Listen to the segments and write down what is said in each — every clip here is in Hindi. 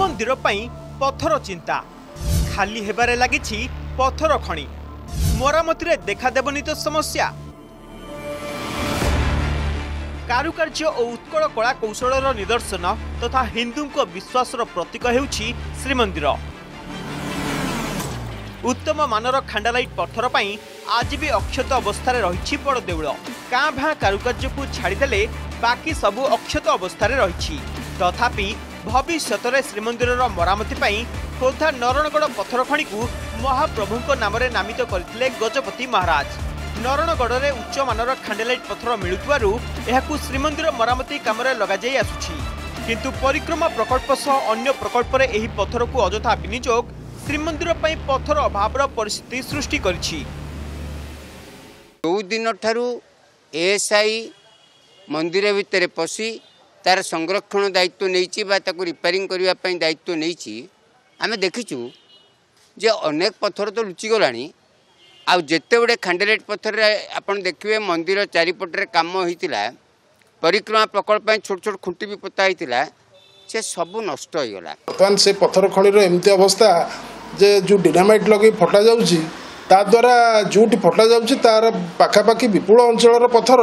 मंदिर पर पथर चिंता खाली हेबारे लगी पथर खणी मरामती देखादेवनी तो समस्या कारुकार्य और उत्कल कला कौशल निदर्शन तथा हिंदू विश्वास प्रतीक हेउछि श्रीमंदिर। उत्तम मानर खांडालाइट पथर पर आज भी अक्षत अवस्था रही बड़ देउल काँ भाँ कारुकार्य को छाड़देले बाकी सबू अक्षत अवस्था रही। तथापि भविष्य में श्रीमंदिर मरामती खोर्धा नरणगड़ पथर खणी को महाप्रभु नाम से नामित करते गजपति महाराज। नरणगड़ में उच्च मानर खांडेलाइट पथर मिलू श्रीमंदिर मरामती काम लगे आसुची किंतु परिक्रमा प्रकल्प सह अन्य प्रकल्प में यह पथर को अजथा विनियोग श्रीमंदिर पथर अभाव परिस्थिति सृष्टि करिछि। एएसआई मंदिर भितर पशि तार संरक्षण दायित्व नहीं रिपेयरिंग करने दायित्व नहीं आम देखीचु जे अनेक पथर तो लुचिगला आते गुड़े खांडेलाइट पथर आप देखिए मंदिर चारिपटे काम होता परिक्रमा प्रकल्प छोट छोट खुंटी भी पोताई से सब नष्ट बर्तमान से पथर खड़ी एमती अवस्था जे जो डिनामाइट लगे फटा जा द्वारा जोटी फटा जाऊँगी तार पाखापाखि विपुल अंचल पथर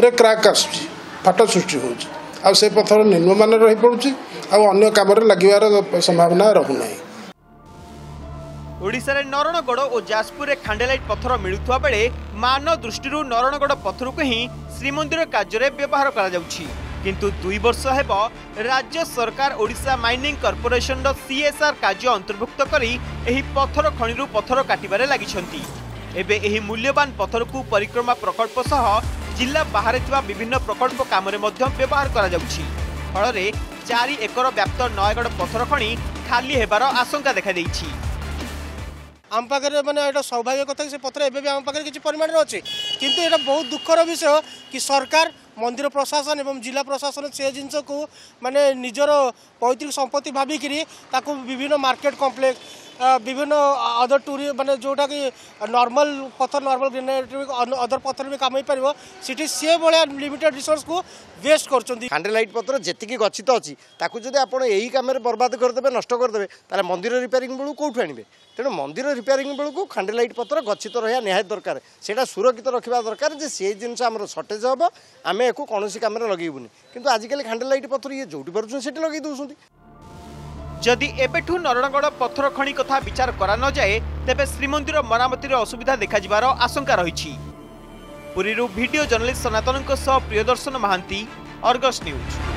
रे क्राक आसूँ फाट सृष्टि हो पथर निम्नमान रही पड़ी आम लगे संभावना रुना। ओडिशा रे नरणगड़ और जाजपुर रे खांडेलाइट पथर मिलुवा बेले मान दृष्टि नरणगड़ पथर को ही श्रीमंदिर कार्य व्यवहार किंतु 2 वर्ष हेब राज्य सरकार ओडिशा माइनिंग कॉर्पोरेशन सीएसआर कार्य अंतर्भुक्त करी एही पथर खणी पथर काटिबारे लागिछंती। एबे एही मूल्यवान पथर को परिक्रमा प्रकल्प सह जिला बाहर थिबा विभिन्न प्रकल्प काम रे मध्य व्यवहार करा जाउछि। फलरे 4 एकर व्याप्त नयगड़ पथर खणी खाली हेबार आशंका देखा देइछि। आम पाखे मैंने ये सौभाग्य कथा से पथर एवं आम पाखे किसी परिमाण में अच्छे किंतु ये बहुत दुखर विषय कि सरकार मंदिर प्रशासन एवं जिला प्रशासन से जिनस को माने निजर पैतृक संपत्ति भाविक विभिन्न मार्केट कॉम्प्लेक्स विभिन्न अदर टूरी माने जोटा कि नॉर्मल पथर नॉर्मल ग्रेनाइट अदर पथर भी कम पार सीटी से भाया लिमिटेड रिसोर्स को वेस्ट कर खांडेलाइट पथर जी गच्छित अच्छी जब आप यही कम बर्बाद करदे नष्ट करदे ताले मंदिर रिपेयरिंग बेलू कौटू आने तेणु मंदिर रिपेयरिंग बेलू खांडेलाइट पथर गच्छित रहा निहायत दरकार से सुरक्षित रखा दरकार से जिनस आम सर्टेज हम आम को कौन कम लगेबूनी किंतु आजिकल खांडेलाइट पथर ये जो पार्टी लगे दूसरी। जदि एबेठू नरणगड़ पथर खणी कथा विचार करा न जाए तेबे श्रीमंदिर मरामती असुविधा देखा जिबार आशंका रही। पुरी वीडियो जर्नलिस्ट सनातन सह प्रियदर्शन महांती, अर्गस न्यूज।